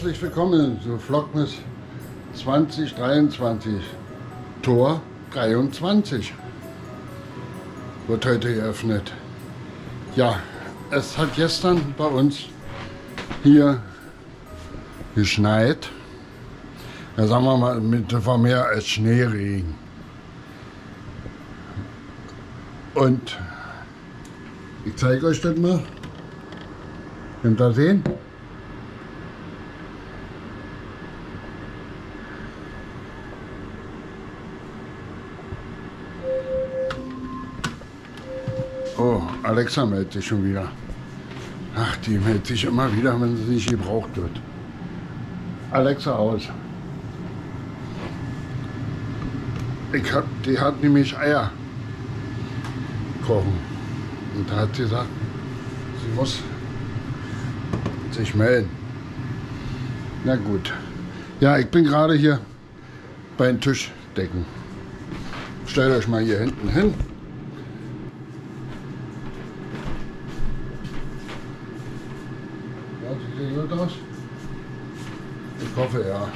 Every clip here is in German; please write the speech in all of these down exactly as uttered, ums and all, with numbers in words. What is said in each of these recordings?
Herzlich willkommen zu Vlogmas zwanzig dreiundzwanzig, Tor dreiundzwanzig wird heute eröffnet. Ja, es hat gestern bei uns hier geschneit. Ja, sagen wir mal, das war mehr als Schneeregen. Und ich zeige euch das mal. Könnt ihr sehen? Oh, Alexa meldet sich schon wieder. Ach, die meldet sich immer wieder, wenn sie nicht gebraucht wird. Alexa aus. Ich hab, die hat nämlich Eier kochen. Und da hat sie gesagt, sie muss sich melden. Na gut. Ja, ich bin gerade hier bei den Tischdecken. Stellt euch mal hier hinten hin. Aus? Ich hoffe ja.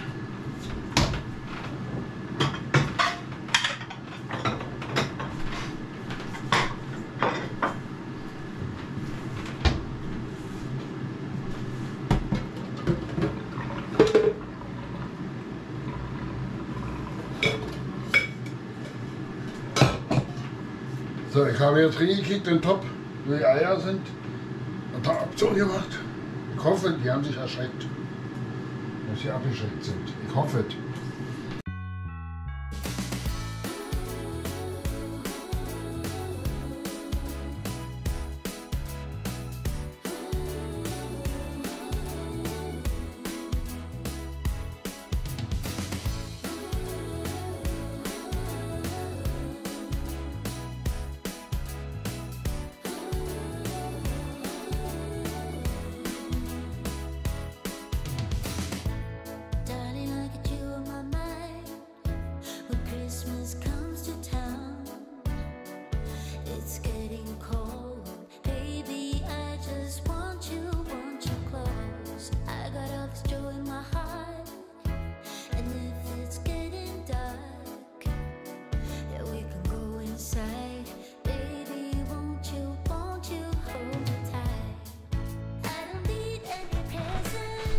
So, ich habe jetzt reingekickt in den Topf, wo die Eier sind, und da Aktion gemacht. Ich hoffe, die haben sich erschreckt, dass sie abgeschreckt sind. Ich hoffe.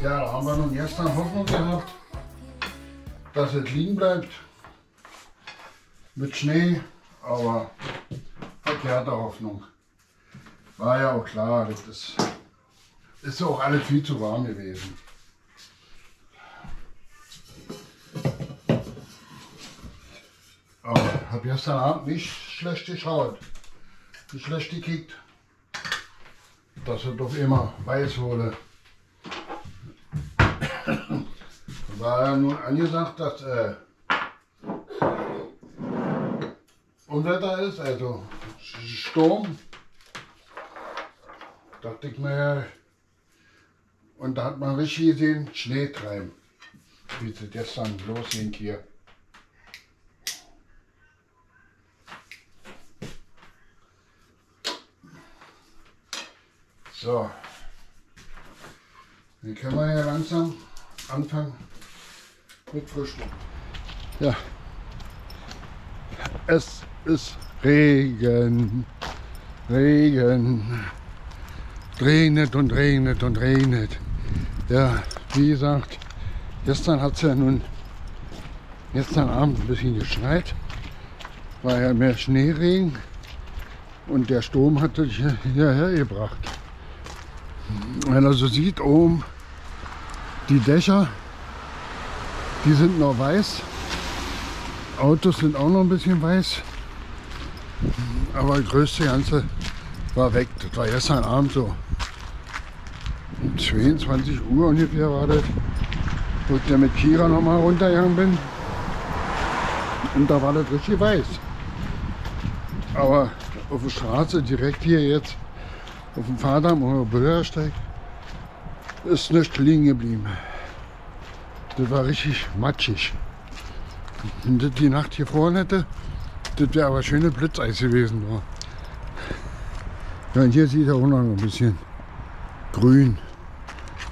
Ja, da haben wir nun gestern Hoffnung gehabt, dass es liegen bleibt mit Schnee, aber verkehrte Hoffnung. War ja auch klar, das ist, ist auch alles viel zu warm gewesen. Aber ich habe gestern Abend nicht schlecht geschaut, nicht schlecht gekickt, dass es doch immer weiß wurde. War ja nun angesagt, dass äh, Unwetter ist, also Sturm. Dachte ich mir, und da hat man richtig gesehen, Schnee treiben, wie sie gestern losging hier. So, dann können wir ja langsam anfangen mit Frühstück. Ja, es ist Regen, Regen, regnet und regnet und regnet. Ja, wie gesagt, gestern hat es ja nun, gestern Abend ein bisschen geschneit, war ja mehr Schneeregen und der Sturm hat es hierher gebracht. Wenn er so sieht, oben die Dächer, die sind noch weiß, Autos sind auch noch ein bisschen weiß, aber das größte Ganze war weg. Das war gestern Abend so um zweiundzwanzig Uhr ungefähr war das, wo ich dann mit Kira nochmal runtergegangen bin, und da war das richtig weiß. Aber auf der Straße direkt hier jetzt auf dem Fahrdamm oder Bürgersteig ist nicht liegen geblieben. Das war richtig matschig. Wenn das die Nacht gefroren hätte, das wäre aber schönes Blitzeis gewesen. Ja, und hier sieht er auch noch ein bisschen grün,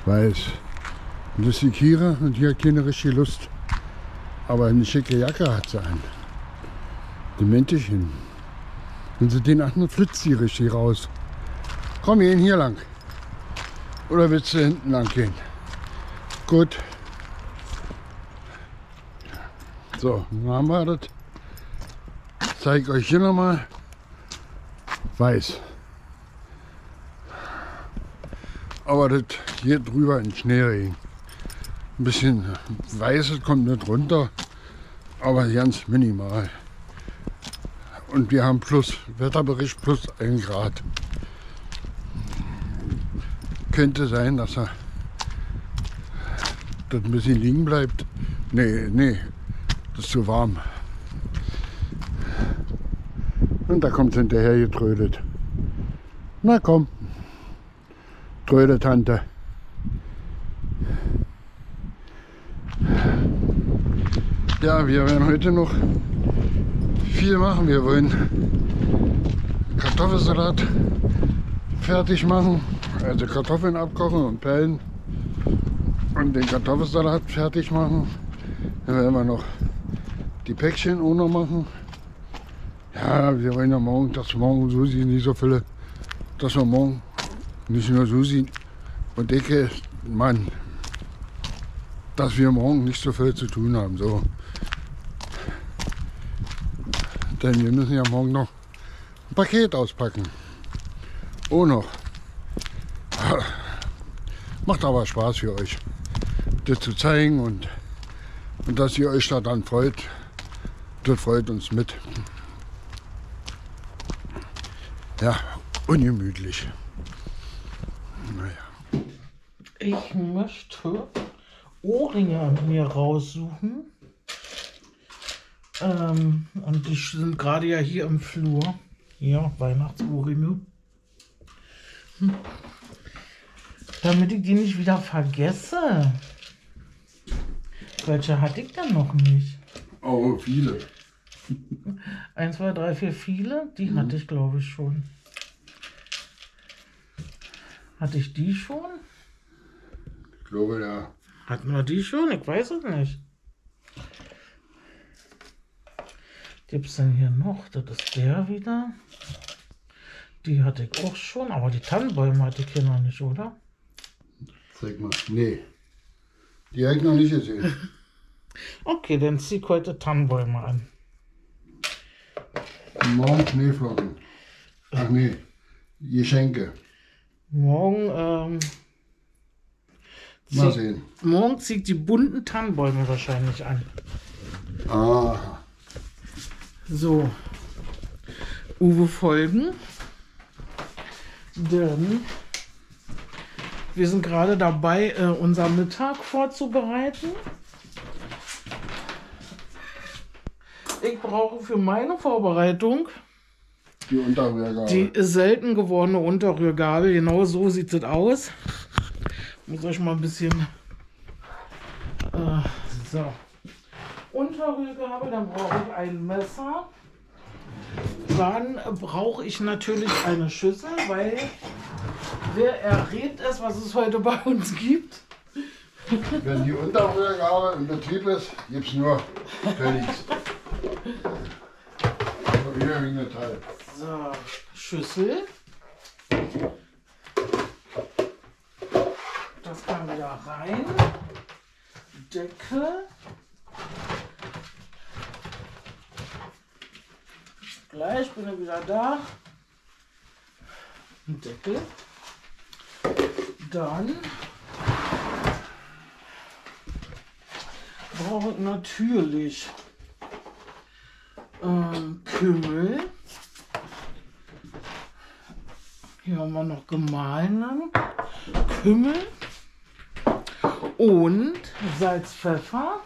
weiß. Und das ist die Kira und die hat keine richtige Lust. Aber eine schicke Jacke hat sie an. Dementchen. Wenn sie den anhat, flitzt sie richtig raus. Komm, wir gehen hier lang. Oder willst du hinten lang gehen? Gut. So, dann haben wir das. Ich zeige euch hier nochmal. Weiß. Aber das hier drüber in Schneeregen. Ein bisschen Weißes kommt nicht runter, aber ganz minimal. Und wir haben plus Wetterbericht plus ein Grad. Könnte sein, dass er das ein bisschen liegen bleibt. Nee, nee, das ist zu warm. Und da kommt es hinterher getrödelt. Na komm, Trödeltante. Ja, wir werden heute noch viel machen. Wir wollen Kartoffelsalat fertig machen, also Kartoffeln abkochen und pellen und den Kartoffelsalat fertig machen. Dann werden wir noch die Päckchen auch noch machen. Ja, wir wollen ja morgen, dass morgen Susi nicht so viele, dass wir morgen nicht nur Susi und ich, Mann, dass wir morgen nicht so viel zu tun haben. So. Denn wir müssen ja morgen noch ein Paket auspacken. Oh noch. Macht aber Spaß für euch, das zu zeigen und, und dass ihr euch daran freut. Das freut uns mit. Ja, ungemütlich. Naja. Ich möchte Ohrringe mir raussuchen. Ähm, und die sind gerade ja hier im Flur. Ja, Weihnachtsohrringe. Hm. Damit ich die nicht wieder vergesse. Welche hatte ich denn noch nicht? Oh, viele. eins, zwei, drei, vier, viele. Die mhm. hatte ich, glaube ich, schon. Hatte ich die schon? Ich glaube, ja. Hatten wir die schon? Ich weiß es nicht. Gibt es denn hier noch? Das ist der wieder. Die hatte ich auch schon, aber die Tannenbäume hatte ich hier noch nicht, oder? Zeig mal. Nee. Die habe ich noch nicht gesehen. Okay, dann zieh ich heute Tannenbäume an. Morgen Schneeflocken. Ach nee, Geschenke. Morgen, ähm... Mal sehen. Morgen zieht die bunten Tannenbäume wahrscheinlich an. Ah. So. Uwe folgen. Denn wir sind gerade dabei, äh, unseren Mittag vorzubereiten. Ich brauche für meine Vorbereitung die Unterrührgabel. Die selten gewordene Unterrührgabel. Genau so sieht es aus. Muss euch mal ein bisschen äh, so. Unterrührgabel, dann brauche ich ein Messer. Dann brauche ich natürlich eine Schüssel, weil wer errät es, was es heute bei uns gibt? Wenn die Unterrührgabel im Betrieb ist, gibt es nur Pellets. So, Schüssel. Das kann wieder rein. Deckel. Gleich bin ich wieder da. Deckel. Dann brauche ich natürlich ähm, Kümmel. Hier haben wir noch gemahlenen Kümmel. Und Salz, Pfeffer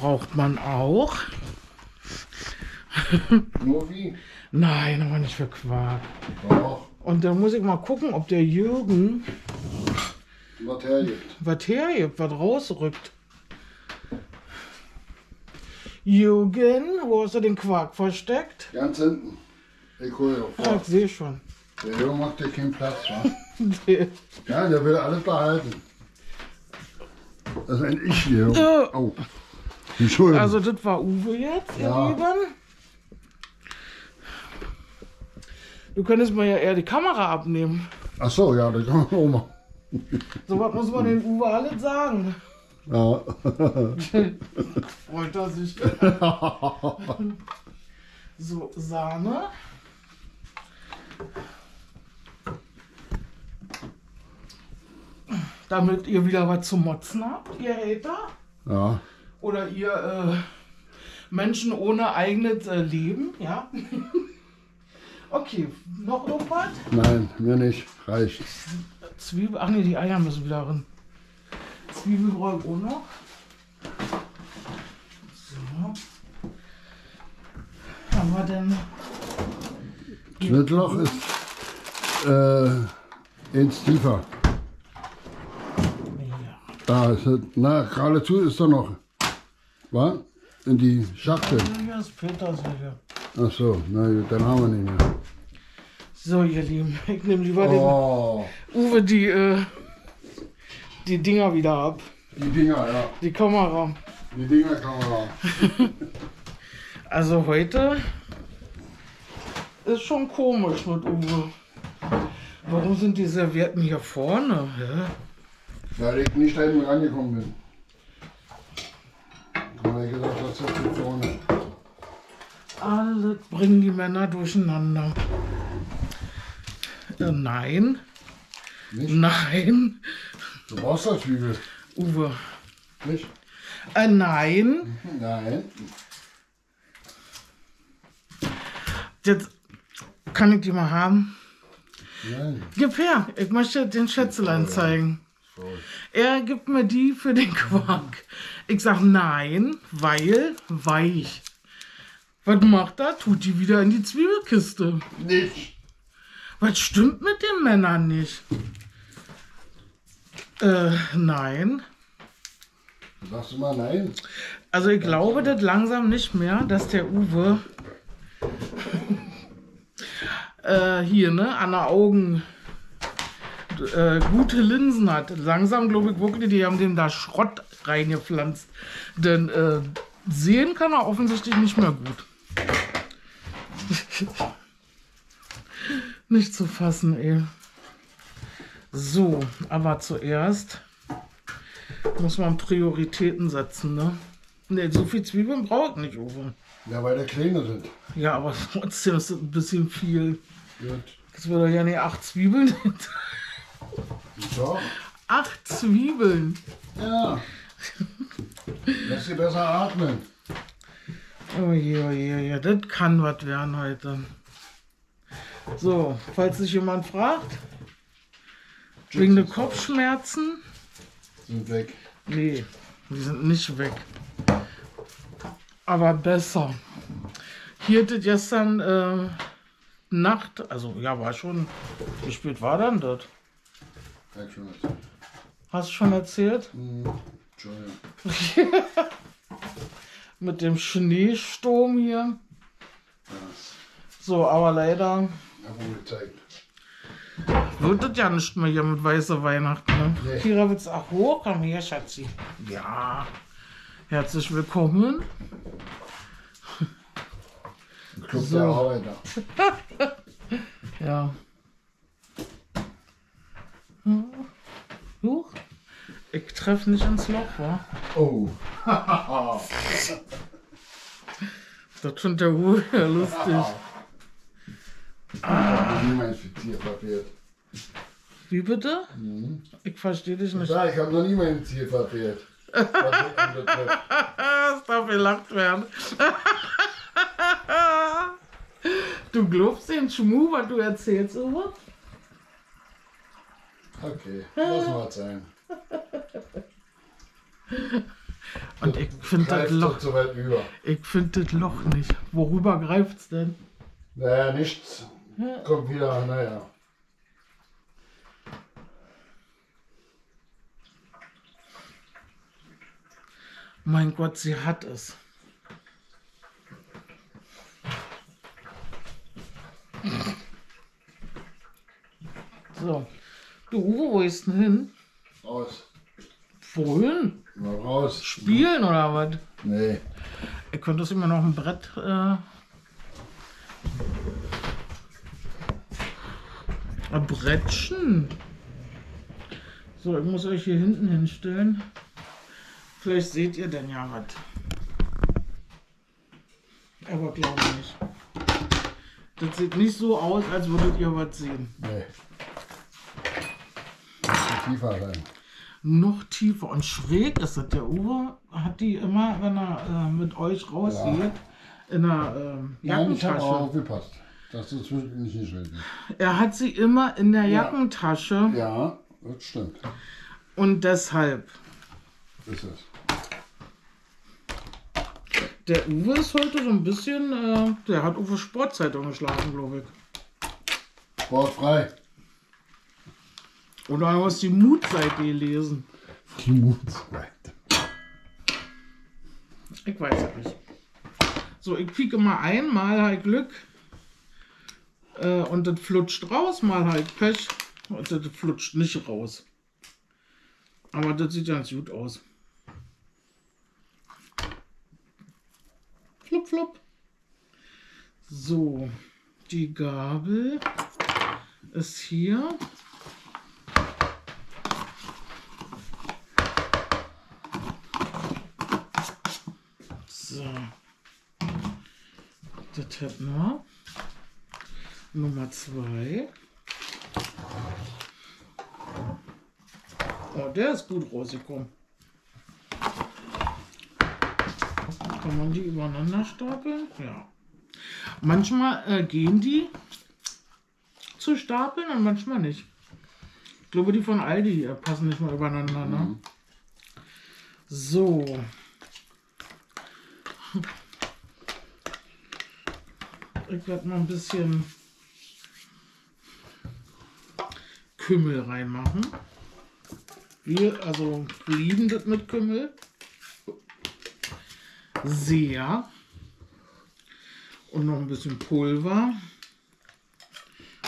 braucht man auch. Nur wie? Nein, aber nicht für Quark. Doch. Und dann muss ich mal gucken, ob der Jürgen was hergibt, was hergibt, was rausrückt. Jürgen, wo hast du den Quark versteckt? Ganz hinten. Ich hole ihn vor. Ja, ich sehe schon. Der Jürgen macht dir keinen Platz. Ne? Ja, der will alles behalten. Das ist ein Ich hier. Ja. Oh. Entschuldigung. Also das war Uwe jetzt, ihr ja. Lieben. Du könntest mir ja eher die Kamera abnehmen. Ach so, ja, das kann man auch machen. So was muss man dem Uwe alles sagen. Ja. Freut er sich. So, Sahne. Damit ihr wieder was zu motzen habt, ihr Hater. Ja. Oder ihr äh, Menschen ohne eigenes äh, Leben, ja. Okay, noch irgendwas? Nein, mir nicht. Reicht. Zwiebel, ach nee, die Eier müssen wieder rein. Zwiebelrollen auch noch. So. Haben wir denn... Schnittloch ist äh, ins tiefer. Da ist es, na, geradezu ist da noch, was? In die Schachtel. Hier ist Petersilie. Ach so, na gut, dann haben wir nicht mehr. So, ihr Lieben, ich nehme lieber oh. den Uwe die, äh, die Dinger wieder ab. Die Dinger, ja. Die Kamera. Die Dinger-Kamera. Also heute ist schon komisch mit Uwe. Warum sind die Servietten hier vorne? Ja? Weil ich nicht da hinten rangekommen bin. Weil ich gesagt habe, das ist hier vorne. Alles bringen die Männer durcheinander. Äh, nein. Nicht? Nein. Du brauchst das Zwiebel. Uwe. Nicht? Äh, nein. Nein. Jetzt kann ich die mal haben. Nein. Gib her, ich möchte den Schätzelein zeigen. Sorry. Er gibt mir die für den Quark. Ich sag nein, weil weich. Was macht er? Tut die wieder in die Zwiebelkiste. Nicht. Was stimmt mit den Männern nicht? Äh, nein. Sagst du mal nein? Also ich glaube das langsam nicht mehr, dass der Uwe äh, hier, ne, an der Augen äh, gute Linsen hat. Langsam glaube ich wirklich, die haben dem da Schrott reingepflanzt. Denn äh, sehen kann er offensichtlich nicht mehr gut. Nicht zu fassen, ey. So, aber zuerst muss man Prioritäten setzen, ne? Ne, so viel Zwiebeln braucht nicht, Uwe. Ja, weil der kleine sind. Ja, aber trotzdem ist das ein bisschen viel. Gut. Das würde ja nicht acht Zwiebeln. Doch. Acht Zwiebeln. Ja. Lass sie besser atmen. Oh je, oh je, oh je. Das kann was werden heute. So, falls sich jemand fragt, wegen der Kopfschmerzen. Sind weg. Nee, die sind nicht weg. Aber besser. Hier hatte gestern äh, Nacht, also ja, war schon, wie spät war dann das? Hast du schon erzählt? Mhm. Mit dem Schneesturm hier. Ja. So, aber leider wird das ja nicht mehr hier mit weißer Weihnachten. Ne? Nee. Kira wird's auch hoch. Komm her, Schatzi. Ja. Herzlich willkommen. Club so. Der Arbeiter. Ja. Hm. Huch. Ich treffe nicht ins Loch, wa? Oh. Das findet der Uwe ja lustig. Ah. Wie bitte? Mhm. Ich verstehe dich nicht. Ja, ich habe noch nie mein Ziel verfehlt. Das darf gelacht werden. Du glaubst den Schmuh, was du erzählst, Uwe? Okay, lass mal sein. Und ich finde das Loch so weit über. Ich finde das Loch nicht. Worüber greift's denn? Naja, nichts. Kommt wieder, naja. Mein Gott, sie hat es. So. Du, Uwe, wo ist denn hin? Aus. Wohin? Mal raus. Spielen hm. oder was? Nee. Ihr könnt das immer noch ein Brett. Äh, ein Brettchen. So, ich muss euch hier hinten hinstellen. Vielleicht seht ihr denn ja was. Aber glaube nicht. Das sieht nicht so aus, als würdet ihr was sehen. Nee. Noch tiefer rein. Noch tiefer und schräg ist das. Der Uwe hat die immer, wenn er äh, mit euch rausgeht, ja. in der äh, Jackentasche. Nein, ich habe aufgepasst, dass du zwischendurch nicht schräg bist. Er hat sie immer in der Jackentasche. Ja, ja, das stimmt. Und deshalb. Ist es. Der Uwe ist heute so ein bisschen, äh, der hat Uwe Sportzeitung geschlafen, glaube ich. Sportfrei. Oder du hast die Mutseite gelesen. Die Mutseite. Ich weiß ja nicht. So, ich pieke mal ein, mal halt Glück. Äh, und das flutscht raus, mal halt Pech. Und das flutscht nicht raus. Aber das sieht ganz gut aus. Flup, flup. So, die Gabel ist hier. So, das hätten wir. Nummer zwei. Oh, der ist gut rausgekommen. Kann man die übereinander stapeln? Ja. Manchmal äh, gehen die zu stapeln und manchmal nicht. Ich glaube, die von Aldi äh, passen nicht mal übereinander. Ne? Mhm. So. Ich werde mal ein bisschen Kümmel reinmachen. Wir also lieben das mit Kümmel. Sehr. Und noch ein bisschen Pulver.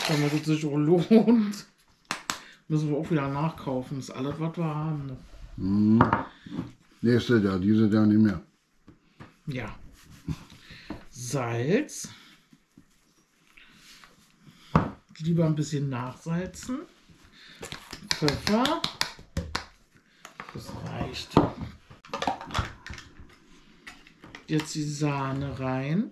Damit es sich auch lohnt. Müssen wir auch wieder nachkaufen. Das ist alles, was wir haben. Mhm. Nächste da, diese da nicht mehr. Ja. Salz. Lieber ein bisschen nachsalzen. Pfeffer. Das reicht. Jetzt die Sahne rein.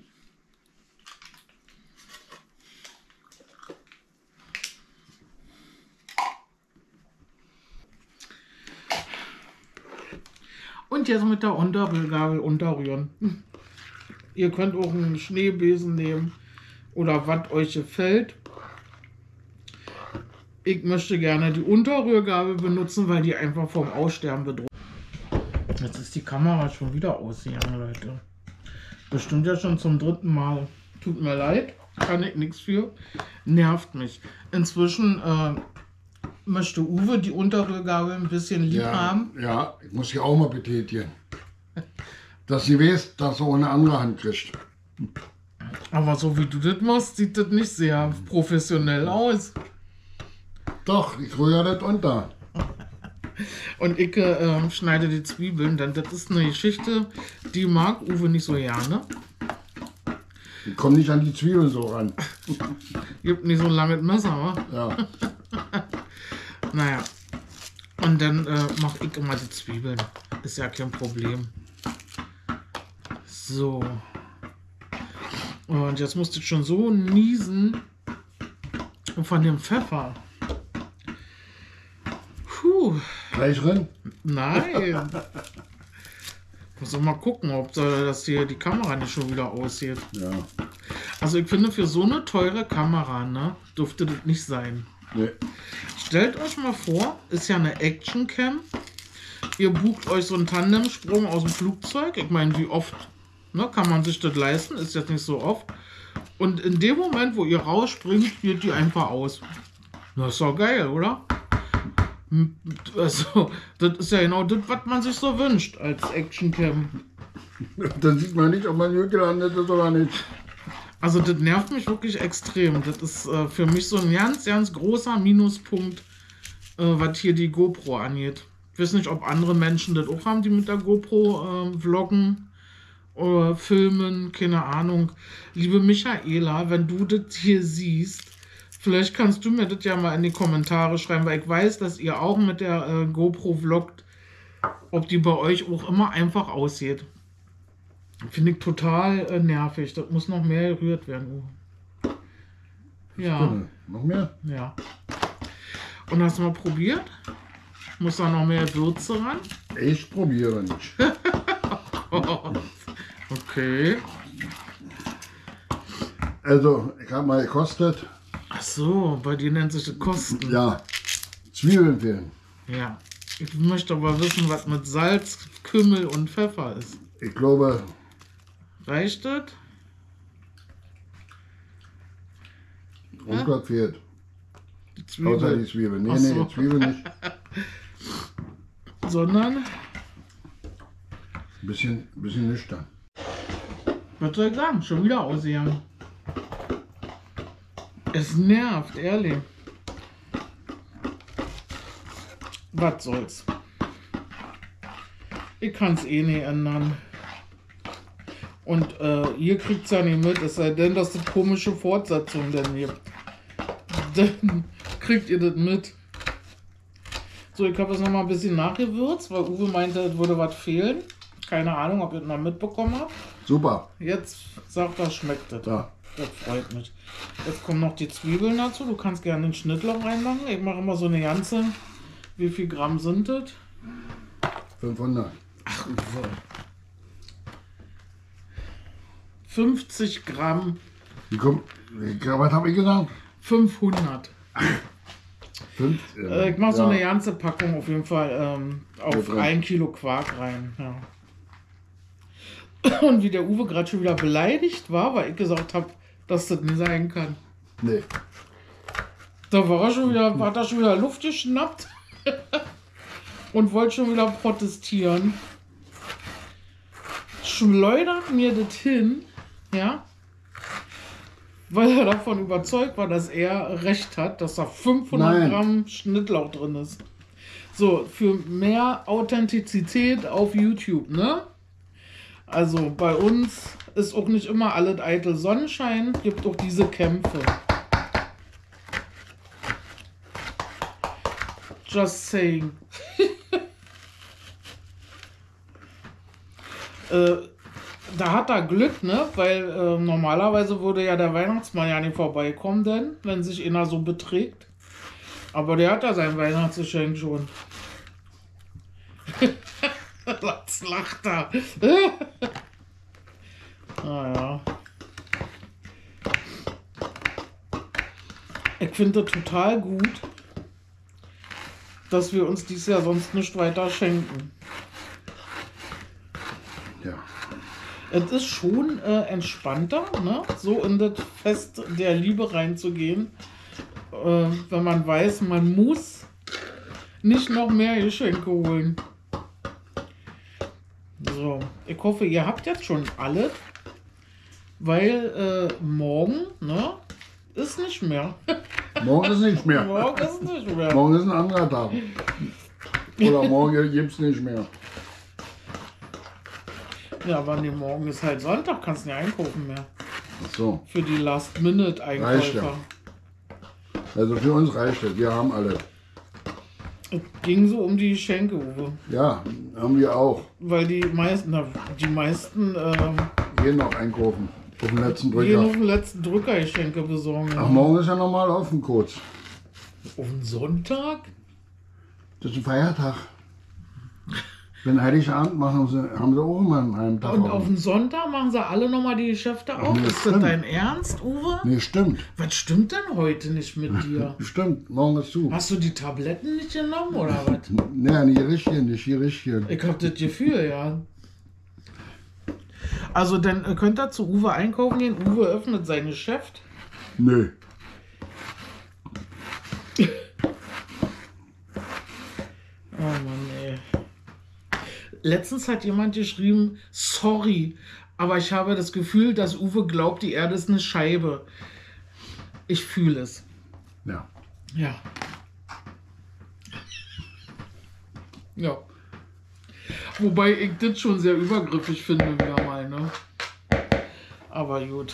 Und jetzt mit der Unterrührgabel unterrühren. Ihr könnt auch einen Schneebesen nehmen oder was euch gefällt. Ich möchte gerne die Unterrührgabel benutzen, weil die einfach vom Aussterben bedroht. Jetzt ist die Kamera schon wieder ausgegangen, Leute. Bestimmt ja schon zum dritten Mal. Tut mir leid, kann ich nichts für. Nervt mich. Inzwischen äh, möchte Uwe die Unterrührgabel ein bisschen lieb ja, haben. Ja, ich muss sie auch mal betätigen. Dass sie weiß, dass er ohne andere Hand kriegt. Aber so wie du das machst, sieht das nicht sehr professionell aus. Doch, ich rühre das unter. Und ich äh, schneide die Zwiebeln, denn das ist eine Geschichte, die mag Uwe nicht so gerne. Ich komme nicht an die Zwiebeln so ran. Gibt nicht so ein langes Messer, wa? Ja. Naja. Und dann äh, mache ich immer die Zwiebeln. Ist ja kein Problem. So. Und jetzt musste ich schon so niesen von dem Pfeffer. Puh. Gleich drin? Nein. Muss doch mal gucken, ob da, dass hier die Kamera nicht schon wieder aussieht. Ja. Also ich finde, für so eine teure Kamera, ne, dürfte das nicht sein. Nee. Stellt euch mal vor, ist ja eine Actioncam. Ihr bucht euch so einen Tandemsprung aus dem Flugzeug. Ich meine, wie oft, ne, kann man sich das leisten? Ist jetzt nicht so oft. Und in dem Moment, wo ihr rausspringt, wird die einfach aus. Das ist doch geil, oder? Also, das ist ja genau das, was man sich so wünscht als Actioncam. Dann sieht man nicht, ob man hier gelandet ist oder nicht. Also, das nervt mich wirklich extrem. Das ist äh, für mich so ein ganz, ganz großer Minuspunkt, äh, was hier die GoPro angeht. Ich weiß nicht, ob andere Menschen das auch haben, die mit der GoPro äh, vloggen oder filmen, keine Ahnung. Liebe Michaela, wenn du das hier siehst, vielleicht kannst du mir das ja mal in die Kommentare schreiben, weil ich weiß, dass ihr auch mit der äh, GoPro vloggt, ob die bei euch auch immer einfach aussieht. Finde ich total äh, nervig. Das muss noch mehr gerührt werden. Oh. Ja. Noch mehr? Ja. Und hast du mal probiert? Muss da noch mehr Würze ran? Ich probiere nicht. Okay. Also, ich habe mal gekostet. Ach so, bei dir nennt sich das Kosten. Ja. Zwiebeln fehlen. Ja. Ich möchte aber wissen, was mit Salz, Kümmel und Pfeffer ist. Ich glaube. Reicht das? Unkraut fehlt. Die Zwiebeln. Außer die Zwiebeln. Nee, so. nee, Zwiebeln nicht. Sondern? Ein bisschen, bisschen nüchtern. Was soll ich sagen? Schon wieder ausgegangen. Es nervt, ehrlich. Was soll's? Ich kann es eh nicht ändern. Und äh, ihr kriegt es ja nicht mit, es sei denn, dass es komische Fortsetzungen denn gibt. Dann kriegt ihr das mit. So, ich habe es nochmal ein bisschen nachgewürzt, weil Uwe meinte, es würde was fehlen. Keine Ahnung, ob ihr das noch mitbekommen habt. Super. Jetzt sagt er, schmeckt das. Ja. Das freut mich. Jetzt kommen noch die Zwiebeln dazu. Du kannst gerne den Schnittlauch reinmachen. Ich mache immer so eine ganze. Wie viel Gramm sind das? fünfhundert. Ach, Uwe. fünfzig Gramm. Wie kommt? Was habe ich gesagt? fünfhundert. Fünf, äh, ich mache ja so eine ganze Packung auf jeden Fall ähm, auf ja, ein Kilo Quark rein. Ja. Und wie der Uwe gerade schon wieder beleidigt war, weil ich gesagt habe, dass das nicht sein kann. Nee. Da war er schon wieder, hat er schon wieder Luft geschnappt und wollte schon wieder protestieren. Schleudert mir das hin, ja, weil er davon überzeugt war, dass er recht hat, dass da fünfhundert Nein. Gramm Schnittlauch drin ist. So, für mehr Authentizität auf YouTube, ne? Also bei uns ist auch nicht immer alles eitel Sonnenschein, gibt auch diese Kämpfe. Just saying. äh, Da hat er Glück, ne? Weil äh, normalerweise würde ja der Weihnachtsmann ja nicht vorbeikommen, denn wenn sich einer so beträgt. Aber der hat ja sein Weihnachtsgeschenk schon. Das lacht er. Naja. Ich finde total gut, dass wir uns dies Jahr sonst nicht weiter schenken. Ja. Es ist schon äh, entspannter, ne? So in das Fest der Liebe reinzugehen, äh, wenn man weiß, man muss nicht noch mehr Geschenke holen. So, ich hoffe, ihr habt jetzt schon alles, weil äh, morgen, ne, ist nicht mehr. Morgen ist nicht mehr. Morgen ist nicht mehr. Morgen ist ein anderer Tag. Oder morgen gibt es nicht mehr. Ja, aber nee, morgen ist halt Sonntag, kannst nicht einkaufen mehr. Ach so. Für die Last-Minute-Einkäufer. Ja. Also für uns reicht das, wir haben alle. Es ging so um die Geschenke, Uwe. Ja, haben wir auch. Weil die meisten, na, die meisten... Ähm, gehen noch einkaufen, auf den letzten Drücker. Gehen auf den letzten Drücker Geschenke besorgen. Ach, morgen ist ja normal offen kurz. Auf den Sonntag? Das ist ein Feiertag. Wenn Heiligabend machen sie, haben sie auch immer einen halben Tag. Und auf den Sonntag machen sie alle nochmal die Geschäfte auf. Nee, ist stimmt. Das dein Ernst, Uwe? Nee, stimmt. Was stimmt denn heute nicht mit dir? Stimmt, morgen ist zu. Hast du die Tabletten nicht genommen oder was? Nee, nicht richtig, nicht hier richtig. Ich hab das Gefühl, ja. Also dann könnt ihr zu Uwe einkaufen gehen. Uwe öffnet sein Geschäft. Nö. Nee. Oh Mann, ey. Letztens hat jemand geschrieben, sorry, aber ich habe das Gefühl, dass Uwe glaubt, die Erde ist eine Scheibe. Ich fühle es. Ja. Ja. Ja. Wobei ich das schon sehr übergriffig finde, wieder mal, ne? Aber gut.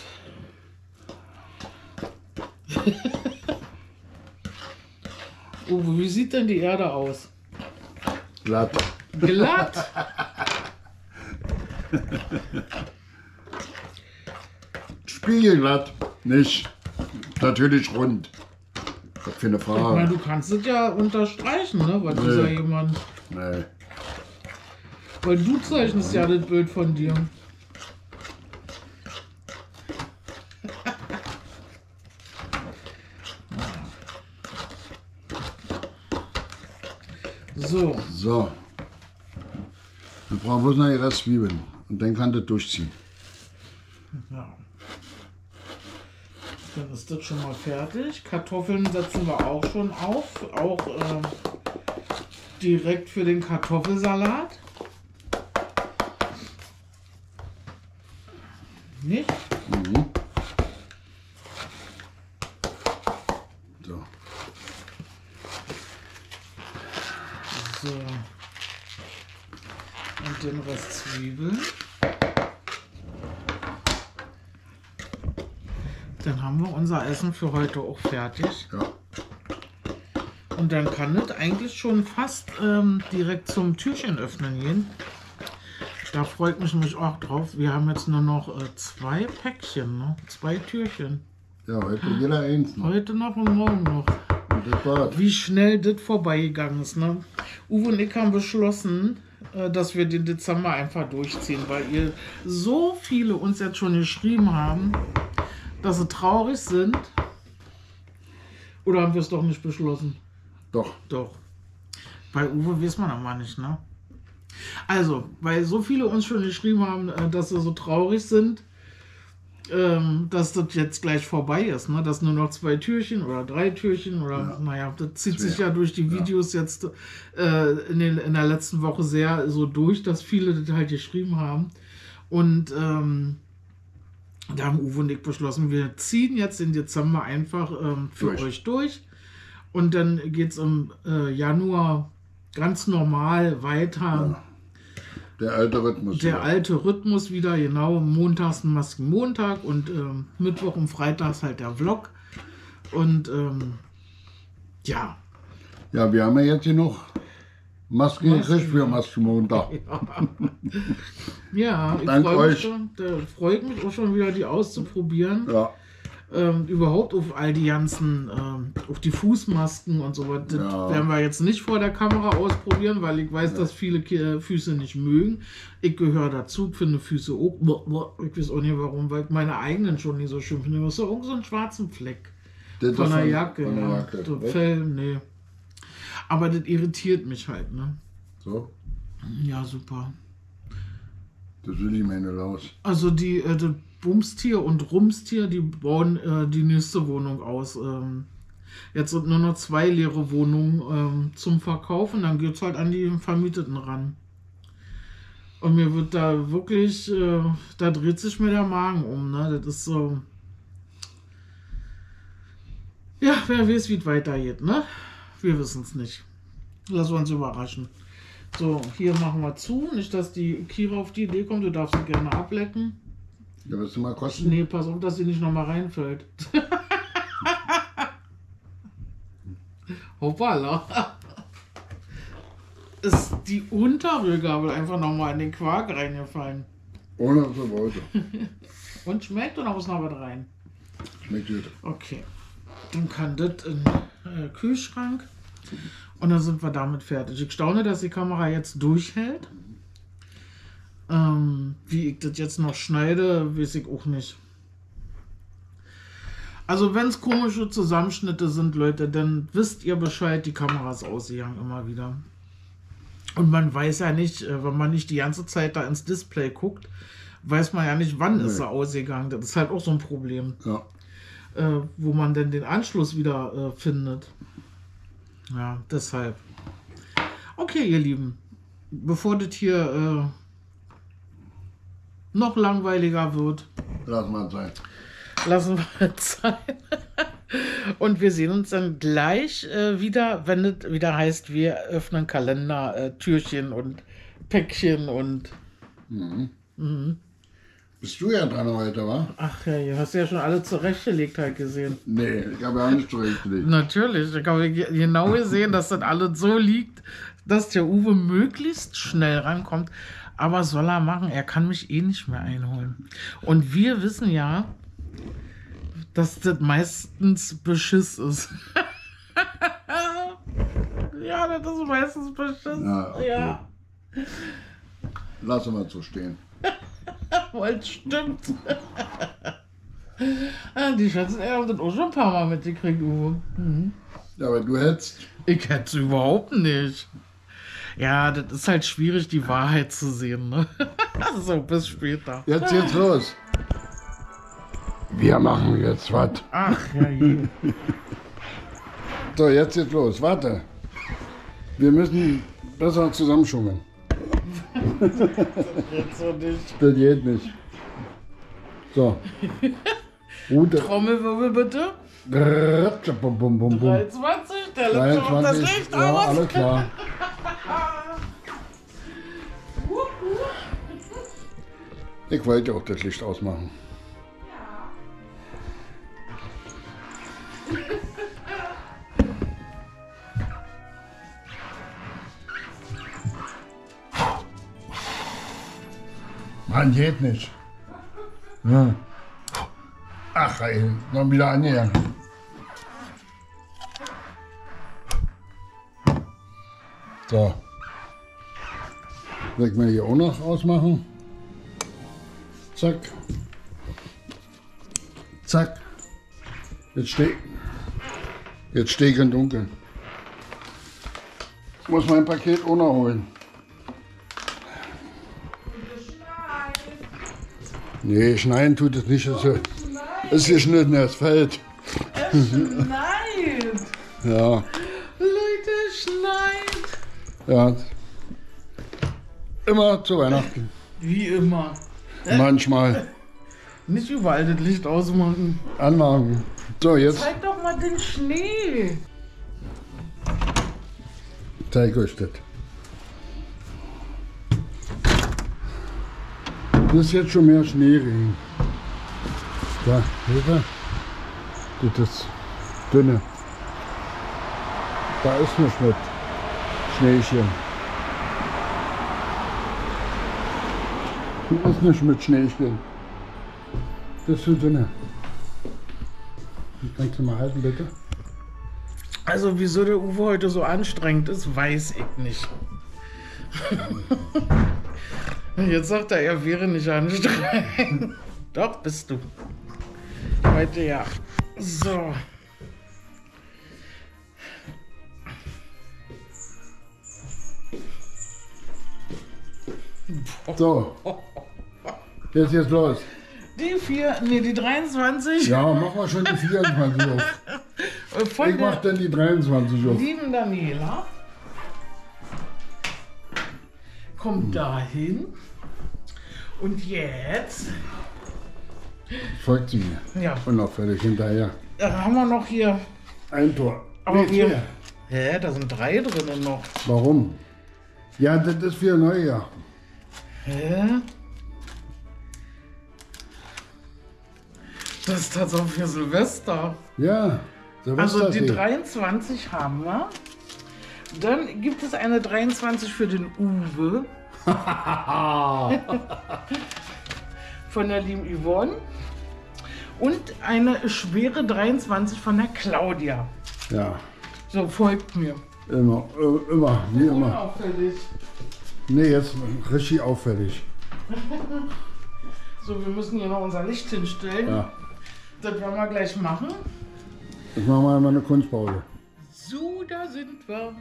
Uwe, wie sieht denn die Erde aus? Glatt. Glatt? Spiegelglatt, nicht. Natürlich rund. Was für eine Frage. Ich meine, du kannst es ja unterstreichen, ne? Weil nee. Dieser jemand. Nee. Weil du zeichnest ja das Bild von dir. So. So. Dann brauchen wir noch die Restzwiebeln. Und dann kann das durchziehen. Ja. Dann ist das schon mal fertig. Kartoffeln setzen wir auch schon auf. Auch äh, direkt für den Kartoffelsalat. Nicht? Mhm. So. So. Und den Rest Zwiebeln. Dann haben wir unser Essen für heute auch fertig. Ja. Und dann kann das eigentlich schon fast ähm, direkt zum Türchen öffnen gehen. Da freut mich mich auch drauf. Wir haben jetzt nur noch äh, zwei Päckchen, ne? Zwei Türchen. Ja, heute jeder eins. Ne? Heute noch und morgen noch. Und das war's. Wie schnell das vorbeigegangen ist, ne? Uwe und ich haben beschlossen, äh, dass wir den Dezember einfach durchziehen, weil ihr so viele uns jetzt schon geschrieben haben, dass sie traurig sind. Oder haben wir es doch nicht beschlossen? Doch. Doch. Bei Uwe weiß man aber nicht, ne? Also, weil so viele uns schon geschrieben haben, dass sie so traurig sind, dass das jetzt gleich vorbei ist, ne? Dass nur noch zwei Türchen oder drei Türchen oder, ja. Naja, das zieht sich ja durch die Videos ja. jetzt äh, in, den, in der letzten Woche sehr so durch, dass viele das halt geschrieben haben. Und ähm, da haben Uwe und ich beschlossen, wir ziehen jetzt den Dezember einfach ähm, für durch. euch durch. Und dann geht es im äh, Januar ganz normal weiter. Ja. Der alte Rhythmus. Der wieder. alte Rhythmus wieder, genau. Montags ein Maskenmontag und ähm, Mittwoch und Freitags halt der Vlog. Und ähm, ja. Ja, wir haben ja jetzt hier noch Masken, Masken. gekriegt für Maskenmontag. Ja, ja, ich freue mich schon. Da freue ich mich auch schon wieder, die auszuprobieren. Ja. Ähm, überhaupt auf all die ganzen, ähm, auf die Fußmasken und so weiter. Das ja. werden wir jetzt nicht vor der Kamera ausprobieren, weil ich weiß, ja. dass viele K Füße nicht mögen. Ich gehöre dazu, finde Füße auch. Ich weiß auch nicht warum, weil ich meine eigenen schon nicht so schön finde. Du hast ja auch so einen schwarzen Fleck das von der Jacke. Von der Jacke. Ja. So Fell, nee. Aber das irritiert mich halt, ne? So? Ja, super. Das will ich meine raus. Also die, äh, das Bumstier und Rumstier, die bauen äh, die nächste Wohnung aus. Ähm, jetzt sind nur noch zwei leere Wohnungen ähm, zum Verkauf und dann geht es halt an die Vermieteten ran. Und mir wird da wirklich, äh, da dreht sich mir der Magen um, ne? Das ist so. Ja, wer weiß, wie es weitergeht, ne? Wir wissen es nicht. Lassen wir uns überraschen. So, hier machen wir zu. Nicht, dass die Kira auf die Idee kommt. Du darfst sie gerne ablecken. Ja, willst du mal kosten? Nee, pass auf, dass sie nicht nochmal reinfällt. Hoppala. Ist die untere Gabel einfach nochmal in den Quark reingefallen. Ohne was wollte. Und schmeckt oder muss noch was rein? Schmeckt gut. Okay. Dann kann das in den Kühlschrank. Und dann sind wir damit fertig. Ich staune, dass die Kamera jetzt durchhält. Ähm, wie ich das jetzt noch schneide, weiß ich auch nicht. Also wenn es komische Zusammenschnitte sind, Leute, dann wisst ihr Bescheid, die Kamera ist ausgegangen immer wieder. Und man weiß ja nicht, wenn man nicht die ganze Zeit da ins Display guckt, weiß man ja nicht, wann nee. ist sie ausgegangen. Das ist halt auch so ein Problem, ja. äh, wo man denn den Anschluss wieder äh, findet. Ja, deshalb. Okay, ihr Lieben, bevor das hier äh, noch langweiliger wird, lassen wir es sein. Lassen wir es sein. Und wir sehen uns dann gleich äh, wieder, wenn es wieder heißt, wir öffnen Kalender, äh, Türchen und Päckchen und... Mhm. Mhm. Bist du ja dran heute, wa? Ach ja, du hast ja schon alle zurechtgelegt halt gesehen. Nee, ich habe ja nicht zurechtgelegt. Natürlich, ich habe genau gesehen, dass das alles so liegt, dass der Uwe möglichst schnell rankommt. Aber soll er machen, er kann mich eh nicht mehr einholen. Und wir wissen ja, dass das meistens Beschiss ist. Ja, das ist meistens Beschiss. Ja, okay. Ja. Lass mal so stehen. Wohl, stimmt. Die Schätze, er hat das auch schon ein paar Mal mitgekriegt, Uwe. Mhm. Ja, aber du hättest. Ich hätte es überhaupt nicht. Ja, das ist halt schwierig, die Wahrheit zu sehen, ne? So, bis später. Jetzt geht's los. Wir machen jetzt was. Ach, ja, je. So, jetzt geht's los. Warte. Wir müssen besser zusammenschummeln. Das geht so nicht. Das geht nicht. So. Trommelwirbel bitte. dreiundzwanzig, der läuft schon auf das Licht aus. Ja, alles klar. Ich wollte auch das Licht ausmachen. Mann, geht nicht. Ja. Ach, ey, noch wieder annähern. So. Soll ich mir hier auch noch ausmachen? Zack. Zack. Jetzt stehe Jetzt stehe ich im Dunkeln. Ich muss mein Paket auch noch holen. Nee, schneiden tut es nicht. Es ist geschnitten, es fällt. Es schneit. Ja. Leute, schneit. Ja. Immer zu Weihnachten. Wie immer. Manchmal. Nicht überall das Licht ausmachen. Anmachen. So, jetzt. Zeig doch mal den Schnee. Zeig euch das. Das ist jetzt schon mehr Schneeregen. Da, Hilfe. Das ist dünne. Da ist nichts mit Schneechen. Da ist nichts mit Schneechen. Das ist zu dünne. Kannst du mal halten, bitte? Also, wieso der Uwe heute so anstrengend ist, weiß ich nicht. Jetzt sagt er, er wäre nicht anstrengend. Doch, bist du. Heute ja. So. So. Jetzt geht's los. Die vier, nee, die dreiundzwanzig. Ja, mach mal schon die vierundzwanzig auf. Von ich mach dann die dreiundzwanzig auf. Lieben Daniela. Kommt dahin und jetzt folgt sie mir. Ja. Und noch völlig hinterher. Da haben wir noch hier ein Tor. Aber nee, wir, hä, da sind drei drinnen noch. Warum? Ja, das ist für Neujahr. Hä? Das ist tatsächlich für Silvester. Ja, Silvester. Also die dreiundzwanzig haben wir. Dann gibt es eine dreiundzwanzig für den Uwe. Von der lieben Yvonne. Und eine schwere dreiundzwanzig von der Claudia. Ja. So, folgt mir. Immer, immer, nie immer. Unauffällig. Nee, jetzt richtig auffällig. So, wir müssen hier noch unser Licht hinstellen. Ja. Das werden wir gleich machen. Jetzt machen wir mal eine Kunstpause. So, da sind wir.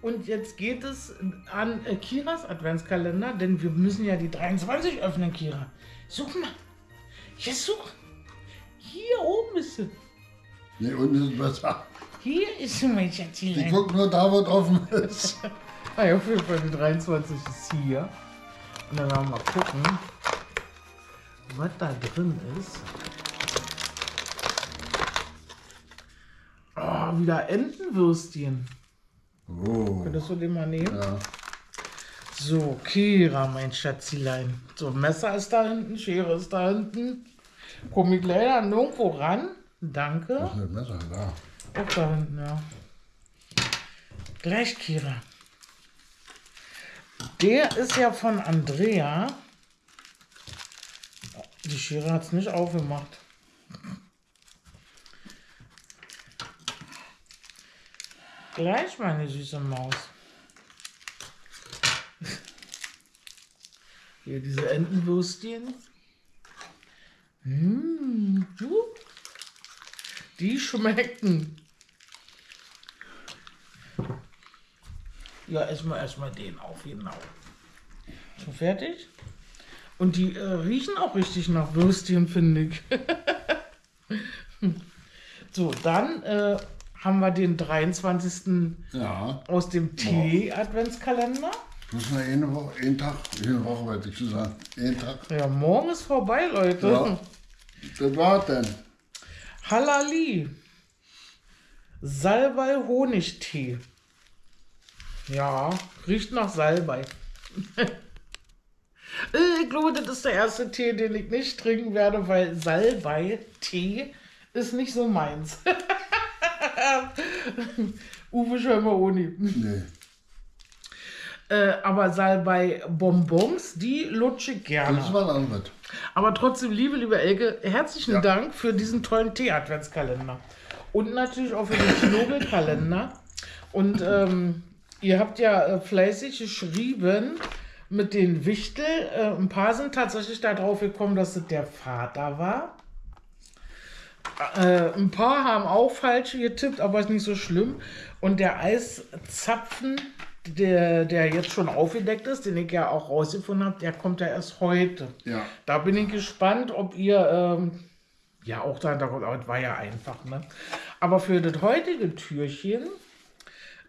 Und jetzt geht es an Kiras Adventskalender, denn wir müssen ja die dreiundzwanzig öffnen, Kira. Such mal. Ja, such. Hier oben ist sie. Hier unten ist besser. Hier ist sie, mein Schatz. Ich guck nur da, wo es offen ist. Na, auf jeden Fall, die dreiundzwanzig ist hier. Und dann wollen wir mal gucken, was da drin ist. mal wieder Entenwürstchen. Oh. Könntest du den mal nehmen? Ja. So, Kira, mein Schatzilein. So, Messer ist da hinten, Schere ist da hinten. Komm ich leider nirgendwo ran. Danke. Das ist ein Messer da. Auch da hinten, ja. Gleich, Kira. Der ist ja von Andrea. Die Schere hat es nicht aufgemacht. Gleich, meine süße Maus. Hier diese Entenwürstchen. Mmh, die schmecken. Ja, erstmal erstmal den auf, genau. Schon fertig? Und die äh, riechen auch richtig nach Würstchen, finde ich. So, dann äh, haben wir den dreiundzwanzigsten Ja. aus dem Tee-Adventskalender. Müssen wir eine Woche, einen Tag, eine Woche, wollte ich sagen. Einen Tag. Ja, morgen ist vorbei, Leute. Ja. Das war's denn. Halali. Salbei-Honigtee. Ja, riecht nach Salbei. Ich glaube, das ist der erste Tee, den ich nicht trinken werde, weil Salbei-Tee ist nicht so meins. Uwe schon immer ohne. Nee. Äh, aber Salbei-Bonbons, die lutsche ich gerne. Das war anders. Aber trotzdem, liebe, liebe Elke, herzlichen ja. Dank für diesen tollen Tee-Adventskalender. Und natürlich auch für den Knobelkalender. Und ähm, ihr habt ja äh, fleißig geschrieben mit den Wichtel. Äh, ein paar sind tatsächlich darauf gekommen, dass es der Vater war. Äh, ein paar haben auch falsch getippt, aber ist nicht so schlimm. Und der Eiszapfen, der, der jetzt schon aufgedeckt ist, den ich ja auch rausgefunden habe, der kommt ja erst heute. Ja. Da bin ich gespannt, ob ihr ähm, ja auch da kommt. Aber das war ja einfach, ne? Aber für das heutige Türchen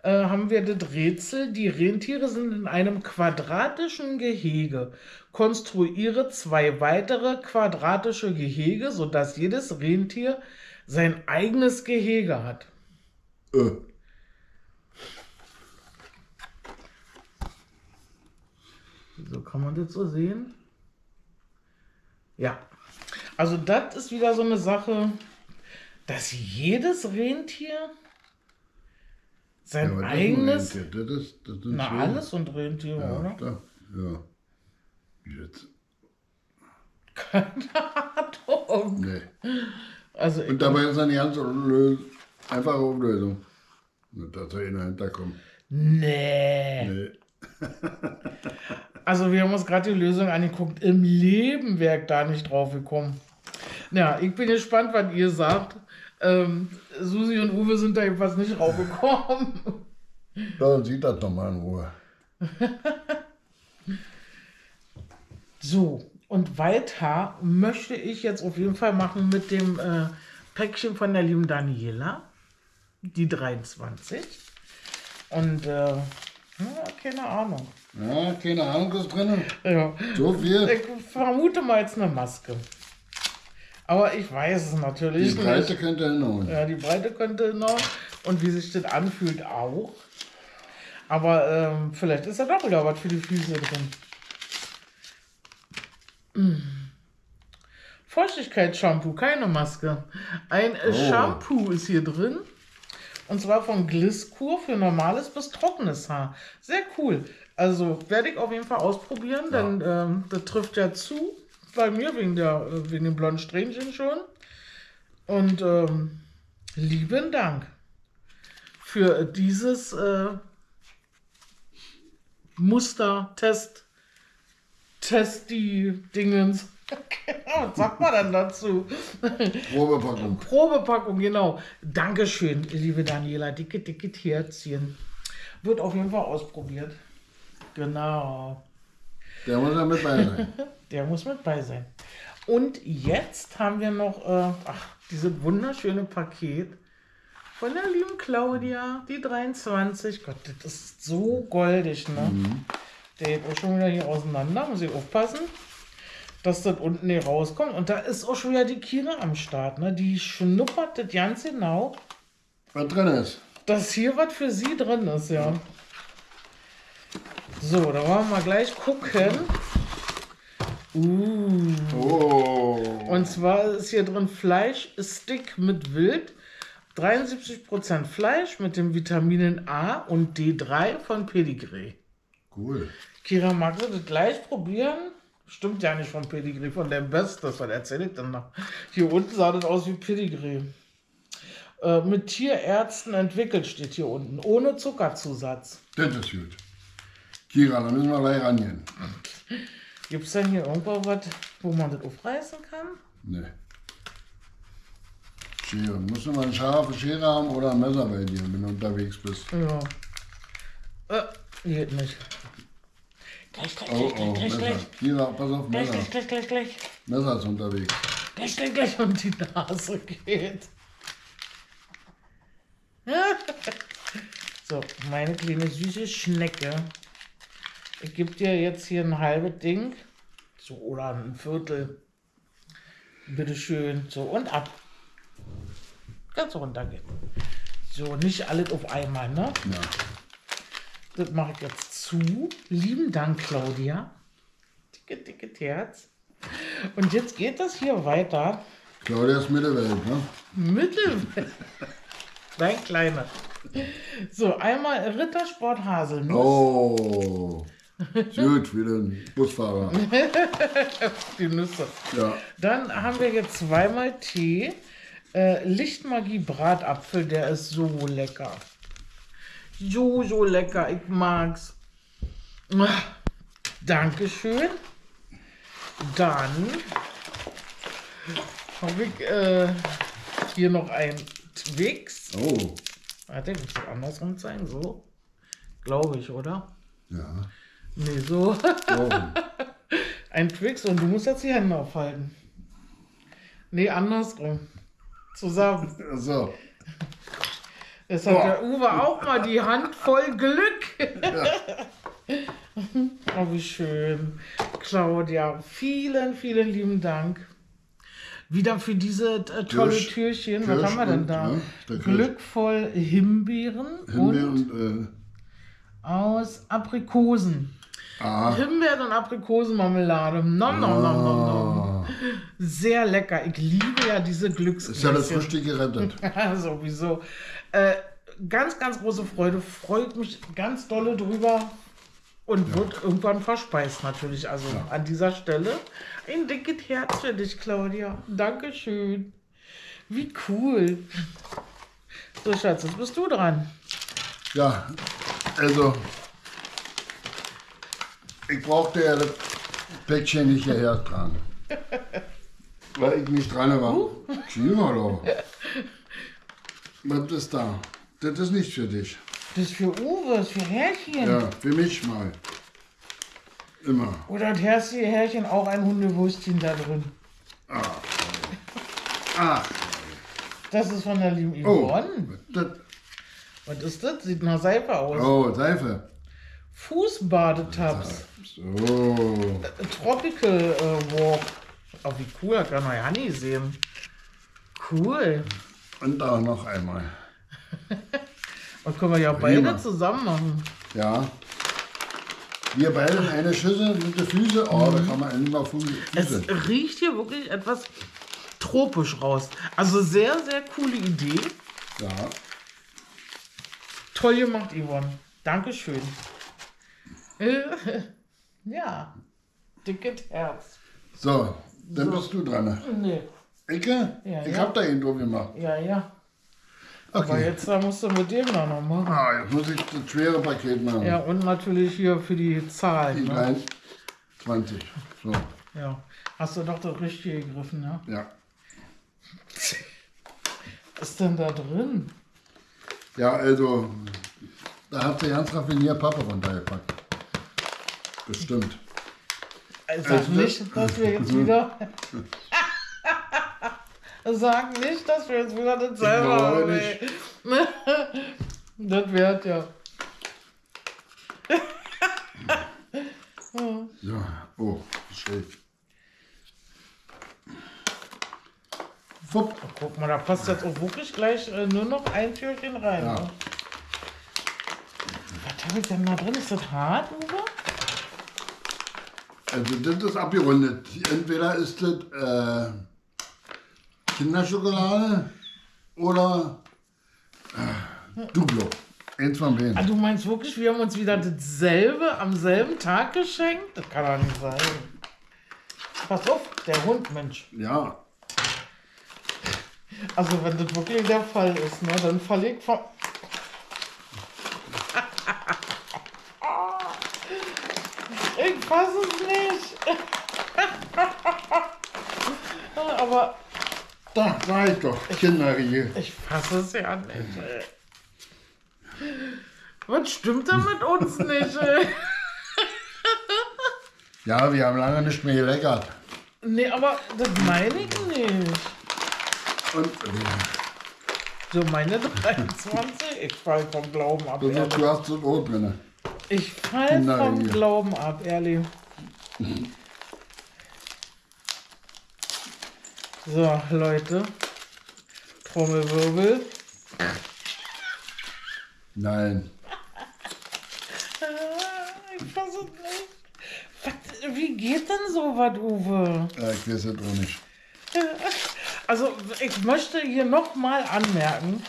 äh, haben wir das Rätsel: Die Rentiere sind in einem quadratischen Gehege. Konstruiere zwei weitere quadratische Gehege, sodass jedes Rentier sein eigenes Gehege hat. Äh. So kann man das so sehen. Ja, also das ist wieder so eine Sache, dass jedes Rentier sein ja, eigenes... Das Rentier. Das ist, das sind na, Schwäne. Alles und Rentiere, ja, oder? Da, ja, jetzt. Keine Ahnung. Nee. Also und dabei ist eine ganz einfache Auflösung. Nicht, dass er dahinter kommt. Nee. Nee. Also wir haben uns gerade die Lösung angeguckt. Im Leben wäre ich da nicht drauf gekommen. Ja, ich bin gespannt, was ihr sagt. Ähm, Susi und Uwe sind da jedenfalls nicht drauf gekommen. Dann sieht das nochmal in Ruhe. So, und weiter möchte ich jetzt auf jeden Fall machen mit dem äh, Päckchen von der lieben Daniela. Die dreiundzwanzig. Und äh, ja, keine Ahnung. Ja, keine Ahnung ist drin. Ja. So viel. Ich vermute mal jetzt eine Maske. Aber ich weiß es natürlich. Die Breite nicht. Könnte hinhauen. Ja, die Breite könnte hinhauen. Und wie sich das anfühlt auch. Aber ähm, vielleicht ist ja doch wieder was für die Füße drin. Hm. Feuchtigkeitsshampoo, keine Maske. Ein oh. Shampoo ist hier drin. Und zwar von Glisskur für normales bis trockenes Haar. Sehr cool. Also werde ich auf jeden Fall ausprobieren, ja. Denn ähm, das trifft ja zu. Bei mir wegen, der, wegen dem blonden Strähnchen schon. Und ähm, lieben Dank für dieses äh, Muster-Test. Testi-Dingens. Genau, was sagt man dann dazu? Probepackung. Probepackung, genau. Dankeschön, liebe Daniela. Dicke, dicke Herzchen. Wird auf jeden Fall ausprobiert. Genau. Der muss ja mit bei sein. Der muss mit bei sein. Und jetzt haben wir noch äh, ach, dieses wunderschöne Paket von der lieben Claudia, die dreiundzwanzig. Gott, das ist so goldig, ne? Mhm. Der geht auch schon wieder hier auseinander. Muss ich aufpassen, dass das unten hier rauskommt. Und da ist auch schon wieder die Kira am Start. Ne? Die schnuppert das ganz genau. was drin ist. Dass hier was für sie drin ist, ja. So, da wollen wir mal gleich gucken. Uh. Oh. Und zwar ist hier drin Fleischstick mit Wild. dreiundsiebzig Prozent Fleisch mit den Vitaminen A und D drei von Pedigree. Cool. Kira, magst du das gleich probieren? Stimmt ja nicht von Pedigree, von dem Best, das war erzählt dann noch. Hier unten sah das aus wie Pedigree. Äh, mit Tierärzten entwickelt steht hier unten, ohne Zuckerzusatz. Das ist gut. Kira, da müssen wir gleich rangehen. Gibt es denn hier irgendwo was, wo man das aufreißen kann? Nee. Schere. Musst du mal eine scharfe Schere haben oder ein Messer bei dir, wenn du unterwegs bist. Ja. Äh, geht nicht. Gleich, gleich, oh, gleich, oh, gleich, Messer. Gleich. Kira, pass auf, Messer. Gleich, gleich, gleich, gleich. Messer ist unterwegs. Gleich, gleich, gleich um die Nase geht. So, meine kleine süße Schnecke. Ich gebe dir jetzt hier ein halbes Ding. So, oder ein Viertel. Bitteschön. So, und ab. Ganz runtergehen. So, nicht alles auf einmal, ne? Ja. Das mache ich jetzt zu. Lieben Dank, Claudia. Dicke, dicke Herz. Und jetzt geht das hier weiter. Claudia ist Mittelwelt, ne? Mittelwelt. Dein Kleiner. So, einmal Rittersport Haselnuss. Oh. Gut, wie den Busfahrer. Die Nüsse. Ja. Dann haben wir jetzt zweimal Tee. Äh, Lichtmagie Bratapfel, der ist so lecker. So, so lecker, ich mag's. Ach, Dankeschön. Dann habe ich äh, hier noch ein Twix. Oh. Warte, ich muss das andersrum zeigen, so. Glaube ich, oder? Ja. Nee, so. Oh. Ein Twix und du musst jetzt die Hände aufhalten. Nee, andersrum. Zusammen. So. Jetzt hat der Uwe auch mal die Hand voll Glück. Ja. Oh, wie schön. Claudia, vielen, vielen lieben Dank. Wieder für diese äh, tolle Kirsch, Türchen. Kirsch, was haben wir denn und, da? Ne, Glückvoll Himbeeren, Himbeeren und, und äh, aus Aprikosen. Ah. Himbeeren und Aprikosenmarmelade. Nom, nom, nom, nom, nom. Sehr lecker. Ich liebe ja diese Glückskekse. Ist ja das Frühstück gerettet. Ja, sowieso. Äh, ganz, ganz große Freude. Freut mich ganz dolle drüber. Und ja. Wird irgendwann verspeist natürlich. Also ja. An dieser Stelle ein dickes Herz für dich, Claudia. Dankeschön. Wie cool. So, Schatz, jetzt bist du dran. Ja, also... Ich brauchte ja das Päckchen nicht hierher tragen. Weil ich nicht dran war. Uh. Doch. Was ist da? Das ist nicht für dich. Das ist für Uwe, das ist für Herrchen. Ja, für mich mal. Immer. Oder hat Herrchen auch ein Hundewurstchen da drin? Ah. Ah. Das ist von der lieben Yvonne. Oh, was ist das? Sieht nach Seife aus. Oh, Seife. Fußbadetabs. So. Tropical Warp. Oh, wie cool, da kann man ja nie sehen. Cool. Und auch noch einmal. Und können wir ja auch beide zusammen machen. Ja. Wir beide in eine Schüssel mit den Füßen. Oh, da kann man immer Füße. Es riecht hier wirklich etwas tropisch raus. Also sehr, sehr coole Idee. Ja. Toll gemacht, Yvonne. Dankeschön. Ja, dickes Herz. So, dann so. Bist du dran. Nee. Ecke? Ja, ich ja. Hab da eben drüber gemacht. Ja, ja. Okay. Aber jetzt da musst du mit dem noch machen. Ah, jetzt muss ich das schwere Paket machen. Ja, und natürlich hier für die Zahlen. Die ne? zwanzig. So. Ja. Hast du doch das Richtige gegriffen, ne? Ja. Was ist denn da drin? Ja, also, da hat sie ganz raffiniert Pappe runtergepackt. Bestimmt. Sag also nicht, das? dass wir jetzt wieder. Sag nicht, dass wir jetzt wieder den selber haben. Ey. Das wert ja. Ja, oh, schön. Fupp. Guck mal, da passt jetzt auch wirklich gleich äh, nur noch ein Türchen rein. Ja. Ne? Was habe ich denn da drin? Ist das hart, Uwe? Also das ist abgerundet. Entweder ist das äh, Kinderschokolade oder äh, Duplo. Eins von beiden. Ah, du meinst wirklich, wir haben uns wieder dasselbe am selben Tag geschenkt? Das kann doch nicht sein. Pass auf, der Hund, Mensch. Ja. Also wenn das wirklich der Fall ist, ne, dann falle ich vom... Ich fass es nicht. Aber... Da war ich doch, Kinderriegel. Ich, ich fasse es ja nicht. Ey. Was stimmt denn mit uns nicht? Ey? Ja, wir haben lange nicht mehr geleckert. Nee, aber das meine ich nicht. Und, äh, so meine dreiundzwanzig? Ich fall vom Glauben ab, du, ehrlich. Du hast so Brot drinne. Ich fall vom Glauben ab, ehrlich. Mhm. So, Leute. Trommelwirbel. Nein. Ich versuch nicht. Was, wie geht denn sowas, Uwe? Ja, ich weiß es auch nicht. Also, ich möchte hier nochmal anmerken,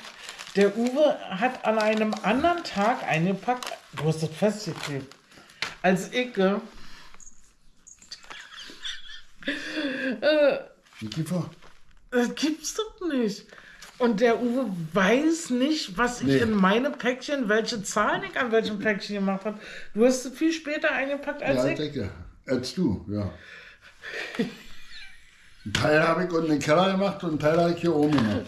der Uwe hat an einem anderen Tag eingepackt, du hast das festgeklebt, als ich. Äh, wie gibt's das? Das gibt's doch nicht. Und der Uwe weiß nicht, was nee. ich in meine Päckchen, welche Zahlen ich an welchem Päckchen gemacht habe. Du hast es viel später eingepackt als ja, ich. Denke, als du, ja. Einen Teil habe ich unten in den Keller gemacht und einen Teil habe ich hier oben gemacht.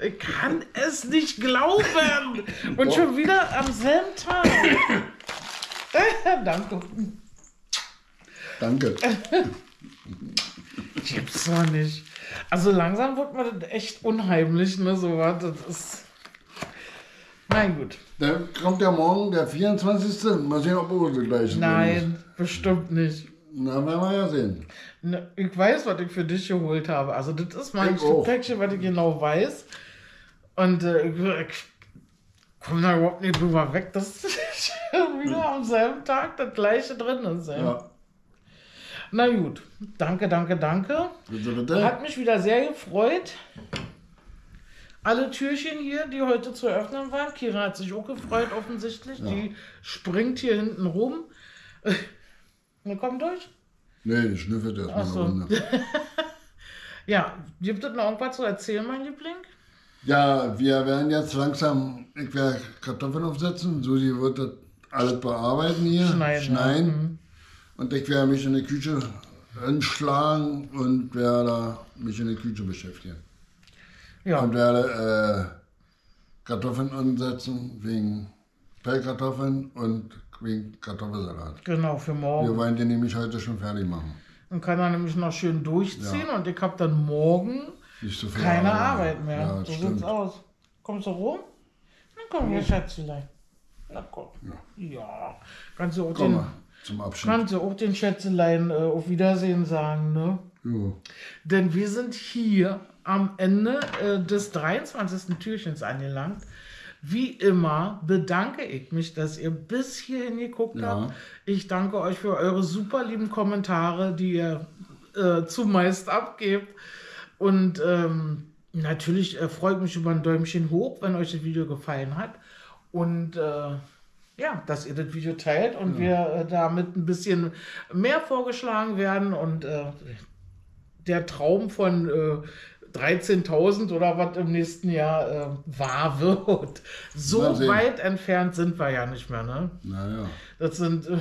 Ich kann es nicht glauben. Und boah, schon wieder am selben Tag. Danke. Danke. Gibt's doch nicht. Also langsam wird mir das echt unheimlich, ne, so was, das ist... Nein, gut. Dann kommt ja morgen der vierundzwanzigste Mal sehen, ob wir gleich sind. Nein, bestimmt nicht. Na, werden wir ja sehen. Ne, ich weiß, was ich für dich geholt habe. Also das ist mein Päckchen, was ich genau weiß. Und äh, ich, ich komme da überhaupt nicht drüber weg, dass wieder am selben Tag das gleiche drin ist. Ey. Ja. Na gut, danke, danke, danke. Bitte, bitte. Hat mich wieder sehr gefreut. Alle Türchen hier, die heute zu öffnen waren. Kira hat sich auch gefreut, offensichtlich. Ja. Die springt hier hinten rum. Wir kommen durch? Nee, die schnüffelt erstmal so. Eine Runde. Ja, gibt es noch irgendwas zu erzählen, mein Liebling? Ja, wir werden jetzt langsam, ich werde Kartoffeln aufsetzen. Susi wird das alles bearbeiten hier. Schneiden. Schneiden. Mhm. Und ich werde mich in die Küche anschlagen und werde mich in die Küche beschäftigen. Ja. Und werde äh, Kartoffeln ansetzen wegen Pellkartoffeln und wegen Kartoffelsalat. Genau, für morgen. Wir wollen den nämlich heute schon fertig machen. Und kann dann nämlich noch schön durchziehen, ja. Und ich habe dann morgen nicht so viel keine Arbeit, Arbeit mehr. Ja, so sieht's aus. Kommst du rum? Dann komm hier, Schätzelein. Na komm. Ja. Ja. Kannst du auch komm den... Mal. Zum Abschied. Kannst du auch den Schätzeleien äh, auf Wiedersehen sagen, ne? Ja. Denn wir sind hier am Ende äh, des dreiundzwanzigsten Türchens angelangt. Wie immer bedanke ich mich, dass ihr bis hierhin geguckt ja. habt. Ich danke euch für eure super lieben Kommentare, die ihr äh, zumeist abgebt. Und ähm, natürlich äh, freut mich über ein Däumchen hoch, wenn euch das Video gefallen hat. Und... Äh, ja, dass ihr das Video teilt und ja. wir äh, damit ein bisschen mehr vorgeschlagen werden und äh, der Traum von äh, dreizehntausend oder was im nächsten Jahr äh, wahr wird. So weit entfernt sind wir ja nicht mehr, ne? Naja. Das sind äh,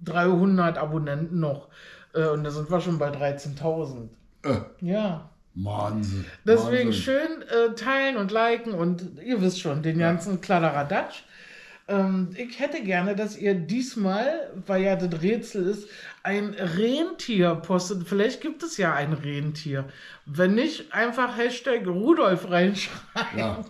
dreihundert Abonnenten noch äh, und da sind wir schon bei dreizehntausend. Äh. Ja. Wahnsinn. Deswegen Wahnsinn. Schön äh, teilen und liken und ihr wisst schon, den ganzen ja. Kladderadatsch. Ich hätte gerne, dass ihr diesmal, weil ja das Rätsel ist, ein Rentier postet. Vielleicht gibt es ja ein Rentier. Wenn nicht, einfach Hashtag Rudolf reinschreiben. Ja.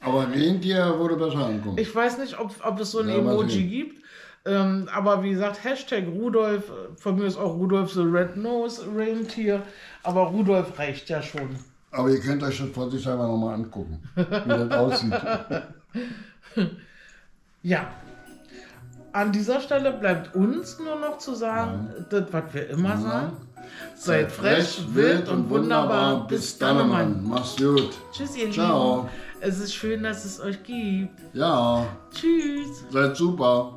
Aber Rentier würde besser ankommen. Ich weiß nicht, ob, ob es so ein ja, Emoji gibt. Ähm, aber wie gesagt, Hashtag Rudolf, von mir ist auch Rudolf the Red Nose Reindeer, aber Rudolf reicht ja schon. Aber ihr könnt euch das vorsichtshalber nochmal angucken, wie das aussieht. Ja. An dieser Stelle bleibt uns nur noch zu sagen, Nein. das, was wir immer Nein. sagen. Seid frech, wild und wunderbar. Bis dann, Mann. Mach's gut. Tschüss, ihr Ciao. Lieben. Es ist schön, dass es euch gibt. Ja. Tschüss. Seid super.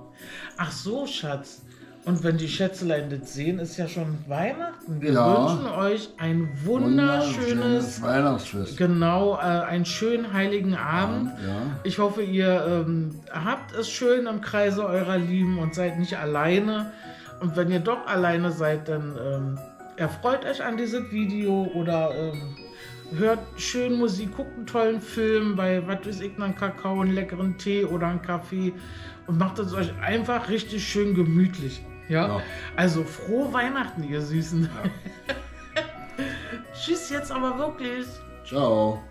Ach so, Schatz. Und wenn die Schätzelein das sehen, ist ja schon Weihnachten. Wir ja. wünschen euch ein wunderschönes, wunderschönes Weihnachtsfest. Genau, äh, einen schönen heiligen Abend. Ja, ja. Ich hoffe, ihr ähm, habt es schön im Kreise eurer Lieben und seid nicht alleine. Und wenn ihr doch alleine seid, dann ähm, erfreut euch an dieses Video oder ähm, hört schön Musik, guckt einen tollen Film bei, was weiß ich, einen Kakao, einen leckeren Tee oder einen Kaffee und macht es euch einfach richtig schön gemütlich. Ja? Ja. Also frohe Weihnachten, ihr Süßen. Ja. Tschüss jetzt aber wirklich. Ciao.